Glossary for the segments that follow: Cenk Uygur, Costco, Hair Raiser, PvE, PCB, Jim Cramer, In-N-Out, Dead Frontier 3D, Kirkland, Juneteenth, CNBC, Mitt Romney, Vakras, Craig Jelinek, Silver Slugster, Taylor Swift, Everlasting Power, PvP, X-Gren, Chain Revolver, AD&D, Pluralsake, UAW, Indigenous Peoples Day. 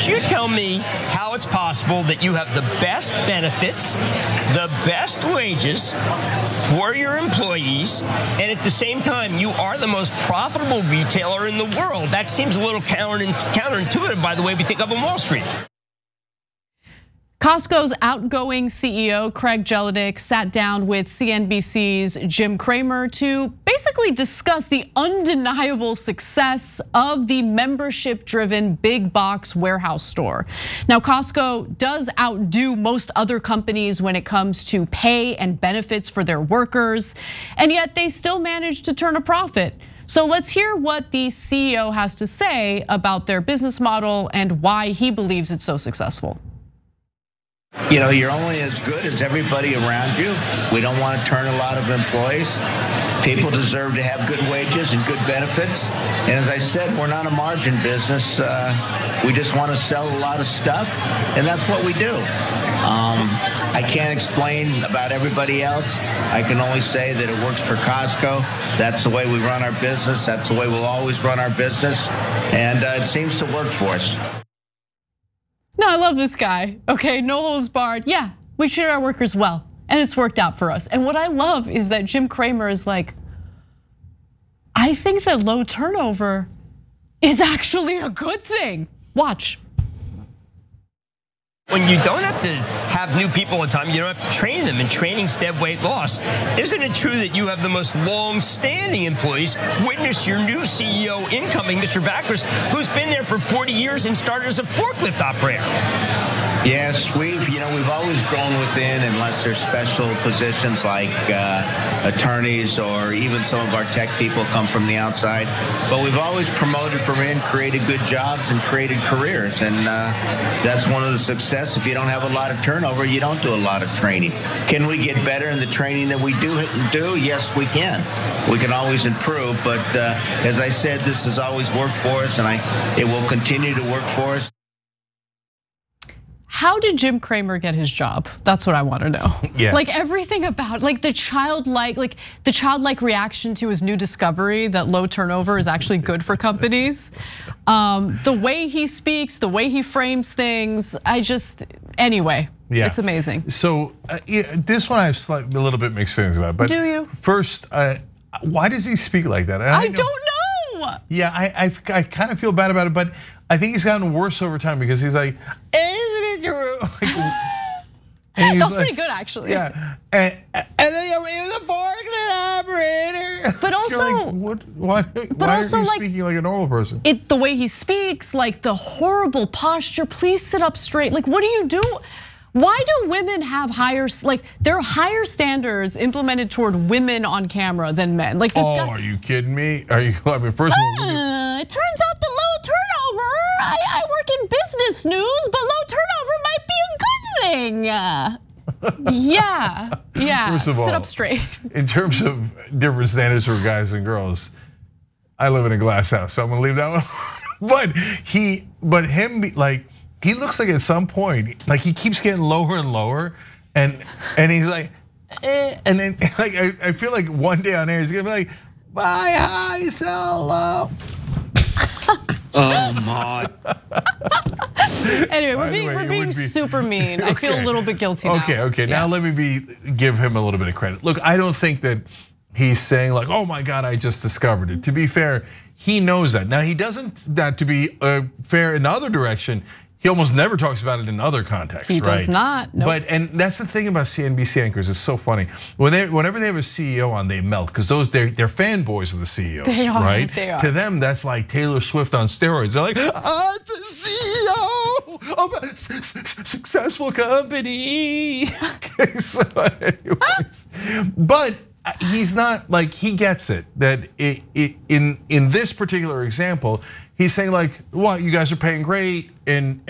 Could you tell me how it's possible that you have the best benefits, the best wages for your employees, and at the same time, you are the most profitable retailer in the world? That seems a little counterintuitive by the way we think of on Wall Street. Costco's outgoing CEO, Craig Jelinek, sat down with CNBC's Jim Cramer to basically discuss the undeniable success of the membership-driven big box warehouse store. Now, Costco does outdo most other companies when it comes to pay and benefits for their workers, and yet they still manage to turn a profit. So let's hear what the CEO has to say about their business model and why he believes it's so successful. You know, you're only as good as everybody around you. We don't want to turn a lot of employees. People deserve to have good wages and good benefits. And as I said, we're not a margin business. We just want to sell a lot of stuff, and that's what we do. I can't explain about everybody else. I can only say that it works for Costco. That's the way we run our business. That's the way we'll always run our business. And it seems to work for us. No, I love this guy, okay, no holds barred. Yeah, we treat our workers well, and it's worked out for us. And what I love is that Jim Cramer is like, I think that low turnover is actually a good thing. Watch. When you don't have to have new people all the time, you don't have to train them, and training's dead weight loss. Isn't it true that you have the most long-standing employees? Witness your new CEO incoming, Mr. Vakras, who's been there for 40 years and started as a forklift operator. Yes, we've always grown within, unless there's special positions like attorneys, or even some of our tech people come from the outside. But we've always promoted from in, created good jobs, and created careers. And that's one of the success. If you don't have a lot of turnover, you don't do a lot of training. Can we get better in the training that we do? Yes, we can. We can always improve. But as I said, this has always worked for us, and it will continue to work for us. How did Jim Cramer get his job? That's what I want to know. Yeah. Like everything about, like the childlike reaction to his new discovery that low turnover is actually good for companies. The way he speaks, the way he frames things, anyway. Yeah. It's amazing. So this one I have a little bit mixed feelings about. But do you? First, why does he speak like that? I don't know. Yeah, I kind of feel bad about it, but I think he's gotten worse over time because he's like, that's pretty good, actually. Yeah, and then he was a forklift operator. But also, why are you speaking like a normal person? The way he speaks, like the horrible posture. Please sit up straight. Like, what do you do? Why do women have higher, there are higher standards implemented toward women on camera than men? Like this guy. Oh, are you kidding me? First of all, it turns out the low turnover. I work in business news, but low turnover might be a good thing. Yeah. First of all, sit up straight. In terms of different standards for guys and girls, I live in a glass house, so I'm gonna leave that one. He looks like at some point, like he keeps getting lower and lower, and he's like, and then like I feel like one day on air he's gonna be like, buy high, sell low. Oh my. Anyway, we're being super mean. Okay. I feel a little bit guilty now. Okay. Yeah. Now let me give him a little bit of credit. Look, I don't think that he's saying like, oh my God, I just discovered it. To be fair, he knows that. Now he doesn't, that to be fair in the other direction, he almost never talks about it in other contexts, right? He does not. Nope. And that's the thing about CNBC anchors, it's so funny. Whenever they have a CEO on, they melt, because they're fanboys of the CEOs, they are, right? They are. To them, that's like Taylor Swift on steroids. They're like, I'm the CEO of a successful company. Okay, so anyways, but he's not like, he gets it, that in this particular example, he's saying like, well, you guys are paying great, and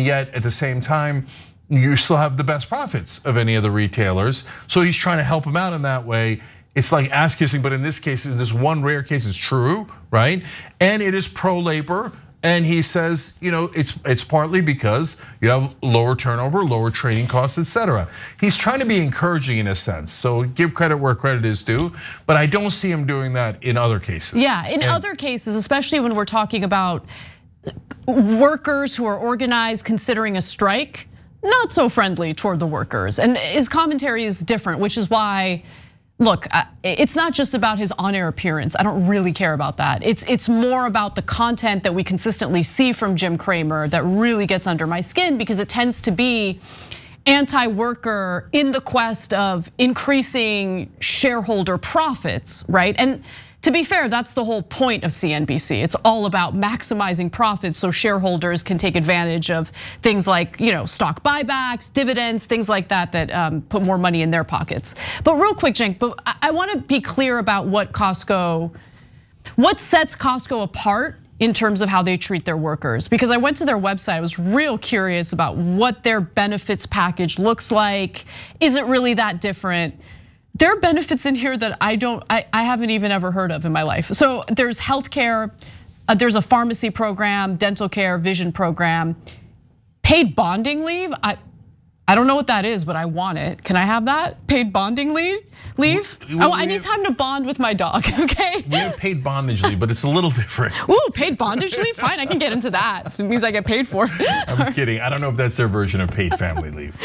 yet at the same time, you still have the best profits of any of the retailers. So he's trying to help them out in that way. It's like ass kissing, but in this case, in this one rare case, it's true, right? And it is pro-labor. And he says, it's partly because you have lower turnover, lower training costs, etc. He's trying to be encouraging in a sense. So give credit where credit is due, but I don't see him doing that in other cases. Yeah, in other cases, especially when we're talking about workers who are organized considering a strike, not so friendly toward the workers. And his commentary is different, which is why, look, it's not just about his on-air appearance. I don't really care about that. It's more about the content that we consistently see from Jim Cramer that really gets under my skin, because it tends to be anti-worker in the quest of increasing shareholder profits, right? And to be fair, that's the whole point of CNBC. It's all about maximizing profits so shareholders can take advantage of things like, stock buybacks, dividends, things like that that put more money in their pockets. But real quick, Cenk, but I want to be clear about what sets Costco apart in terms of how they treat their workers. Because I went to their website, I was real curious about what their benefits package looks like. Is it really that different? There are benefits in here that I haven't even ever heard of in my life. So there's healthcare, there's a pharmacy program, dental care, vision program, paid bonding leave. I don't know what that is, but I want it. Can I have that? Paid bonding leave? I need time to bond with my dog, okay? We have paid bondage leave, but it's a little different. Ooh, paid bondage leave? Fine, I can get into that. It means I get paid for it. I'm kidding. I don't know if that's their version of paid family leave.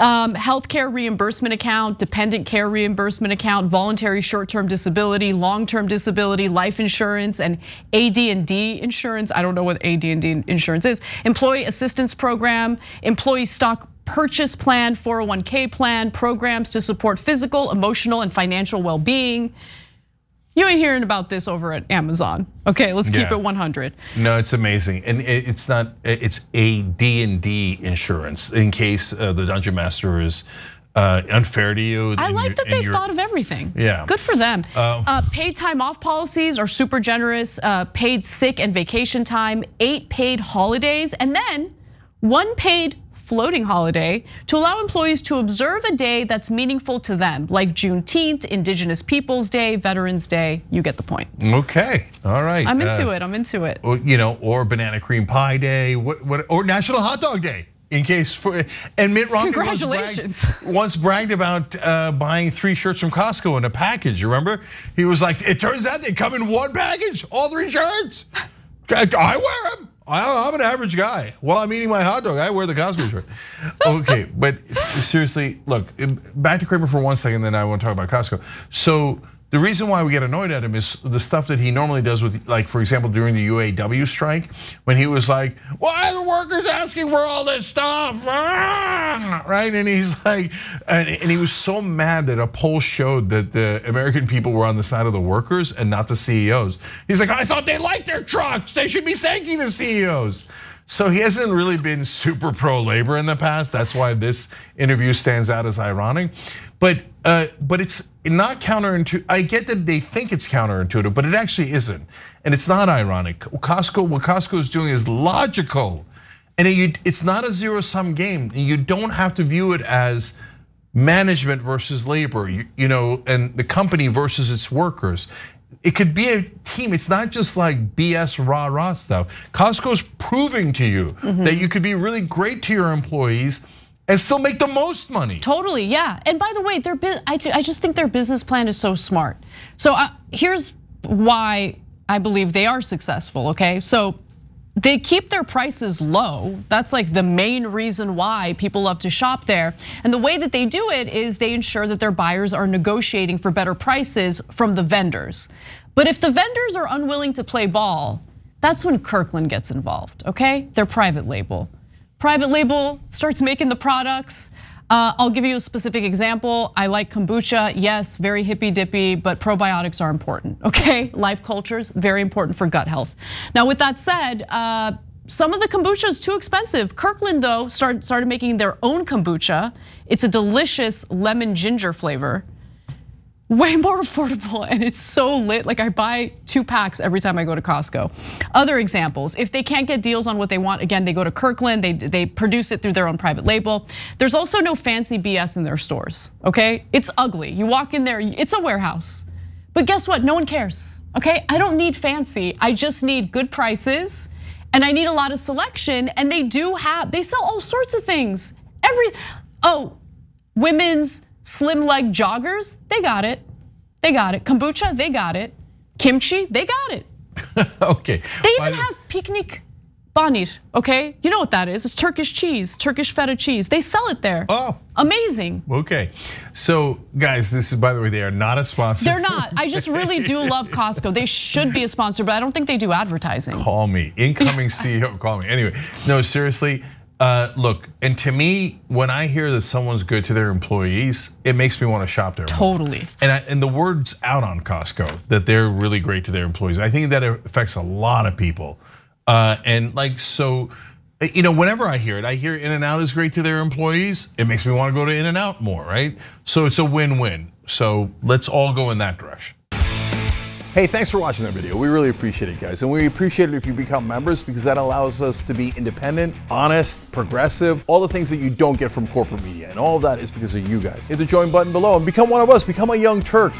Healthcare reimbursement account, dependent care reimbursement account, voluntary short-term disability, long-term disability, life insurance, and AD&D insurance. I don't know what AD&D insurance is. Employee assistance program, employee stock purchase plan, 401k plan, programs to support physical, emotional, and financial well-being. You ain't hearing about this over at Amazon. Okay, let's keep it 100. No, it's amazing. And it's AD&D insurance in case the Dungeon Master is unfair to you. I like that they've thought of everything. Yeah. Good for them. Paid time off policies are super generous. Paid sick and vacation time, 8 paid holidays, and then 1 paid floating holiday to allow employees to observe a day that's meaningful to them, like Juneteenth, Indigenous Peoples Day, Veterans Day. You get the point. Okay, all right. I'm into it. I'm into it. Or Banana Cream Pie Day, or National Hot Dog Day, in case. And Mitt Romney once bragged about buying 3 shirts from Costco in a package. Remember, he was like, "It turns out they come in one package, all 3 shirts. I wear them. I'm an average guy. While I'm eating my hot dog, I wear the Costco shirt." Okay, but seriously, look, back to Cramer for 1 second, then I want to talk about Costco. So the reason why we get annoyed at him is the stuff that he normally does with, like, for example, during the UAW strike, when he was like, "Why are the workers asking for all this stuff?" Right, and he's like, and he was so mad that a poll showed that the American people were on the side of the workers and not the CEOs. He's like, "I thought they liked their trucks. They should be thanking the CEOs." So he hasn't really been super pro-labor in the past. That's why this interview stands out as ironic. But it's not counterintuitive. I get that they think it's counterintuitive, but it actually isn't. And it's not ironic. What Costco is doing is logical. And it's not a zero-sum game. You don't have to view it as management versus labor, and the company versus its workers. It could be a team. It's not just like BS rah-rah stuff. Costco's proving to you that you could be really great to your employees and still make the most money. Totally, yeah. And by the way, I just think their business plan is so smart. So here's why I believe they are successful, okay? So they keep their prices low. That's like the main reason why people love to shop there. And the way that they do it is they ensure that their buyers are negotiating for better prices from the vendors. But if the vendors are unwilling to play ball, that's when Kirkland gets involved, okay? Their private label. Private label starts making the products. I'll give you a specific example. I like kombucha, yes, very hippy dippy, but probiotics are important, okay? Life cultures, very important for gut health. Now with that said, some of the kombucha is too expensive. Kirkland though started making their own kombucha. It's a delicious lemon ginger flavor. Way more affordable, and it's so lit. Like, I buy 2 packs every time I go to Costco. Other examples, if they can't get deals on what they want, again, they go to Kirkland, they produce it through their own private label. There's also no fancy BS in their stores, okay? It's ugly, you walk in there, it's a warehouse. But guess what, no one cares, okay? I don't need fancy, I just need good prices, and I need a lot of selection, and they sell all sorts of things. Women's slim leg joggers, they got it. They got it. Kombucha, they got it. Kimchi, they got it. Okay. They even have picnic Banir, okay? You know what that is, it's Turkish cheese, Turkish feta cheese. They sell it there. Oh. Amazing. Okay, so guys, this is, by the way, they are not a sponsor. They're not, I just really do love Costco. They should be a sponsor, but I don't think they do advertising. Call me, incoming CEO, call me. Anyway, no, seriously, look, and to me, when I hear that someone's good to their employees, it makes me wanna shop there. Totally. And the word's out on Costco that they're really great to their employees. I think that affects a lot of people. And like, so, you know, whenever I hear In-N-Out is great to their employees. It makes me want to go to In-N-Out more, right? So it's a win-win. So let's all go in that direction. Hey, thanks for watching that video. We really appreciate it, guys. And we appreciate it if you become members because that allows us to be independent, honest, progressive, all the things that you don't get from corporate media. And all of that is because of you guys. Hit the join button below and become one of us, become a young Turk.